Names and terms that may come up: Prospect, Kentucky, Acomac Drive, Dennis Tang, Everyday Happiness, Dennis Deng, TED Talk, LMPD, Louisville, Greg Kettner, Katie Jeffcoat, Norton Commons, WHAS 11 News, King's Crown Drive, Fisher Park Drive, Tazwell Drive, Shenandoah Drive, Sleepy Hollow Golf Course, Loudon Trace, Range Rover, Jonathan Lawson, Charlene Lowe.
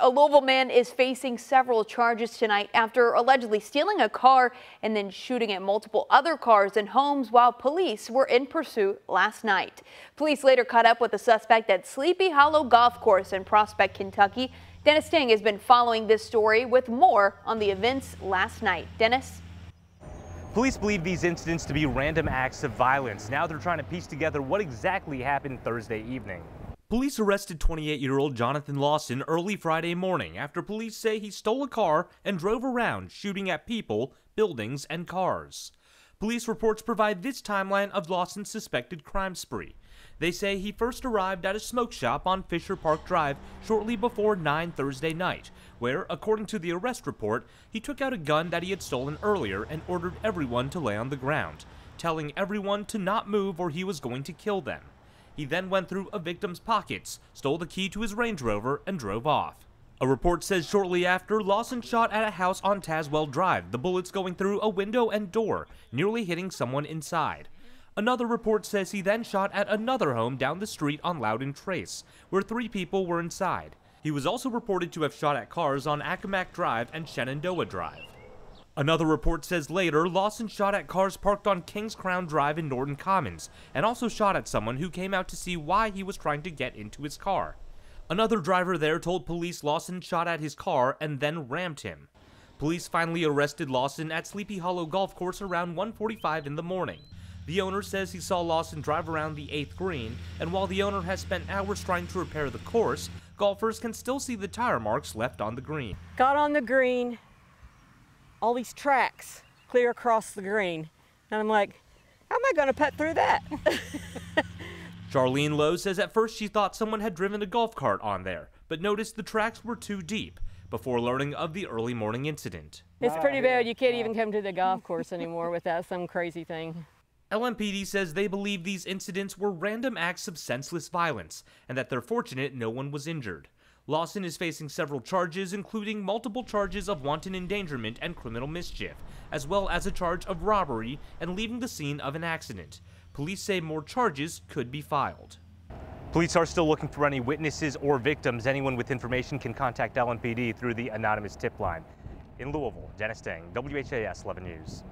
A Louisville man is facing several charges tonight after allegedly stealing a car and then shooting at multiple other cars and homes while police were in pursuit last night. Police later caught up with the suspect at Sleepy Hollow Golf Course in Prospect, Kentucky. Dennis Tang has been following this story with more on the events last night. Dennis? Police believe these incidents to be random acts of violence. Now they're trying to piece together what exactly happened Thursday evening. Police arrested 28-year-old Jonathan Lawson early Friday morning after police say he stole a car and drove around shooting at people, buildings, and cars. Police reports provide this timeline of Lawson's suspected crime spree. They say he first arrived at a smoke shop on Fisher Park Drive shortly before 9 Thursday night, where, according to the arrest report, he took out a gun that he had stolen earlier and ordered everyone to lay on the ground, telling everyone to not move or he was going to kill them. He then went through a victim's pockets, stole the key to his Range Rover, and drove off. A report says shortly after, Lawson shot at a house on Tazwell Drive, the bullets going through a window and door, nearly hitting someone inside. Another report says he then shot at another home down the street on Loudon Trace, where 3 people were inside. He was also reported to have shot at cars on Acomac Drive and Shenandoah Drive. Another report says later, Lawson shot at cars parked on King's Crown Drive in Norton Commons, and also shot at someone who came out to see why he was trying to get into his car. Another driver there told police Lawson shot at his car and then rammed him. Police finally arrested Lawson at Sleepy Hollow Golf Course around 1:45 in the morning. The owner says he saw Lawson drive around the 8th green, and while the owner has spent hours trying to repair the course, golfers can still see the tire marks left on the green. Got on the green. All these tracks clear across the green. And I'm like, how am I gonna putt through that? Charlene Lowe says at first she thought someone had driven a golf cart on there, but noticed the tracks were too deep before learning of the early morning incident. It's pretty bad. You can't even come to the golf course anymore without some crazy thing. LMPD says they believe these incidents were random acts of senseless violence and that they're fortunate no one was injured. Lawson is facing several charges, including multiple charges of wanton endangerment and criminal mischief, as well as a charge of robbery and leaving the scene of an accident. Police say more charges could be filed. Police are still looking for any witnesses or victims. Anyone with information can contact LMPD through the anonymous tip line. In Louisville, Dennis Deng, WHAS 11 News.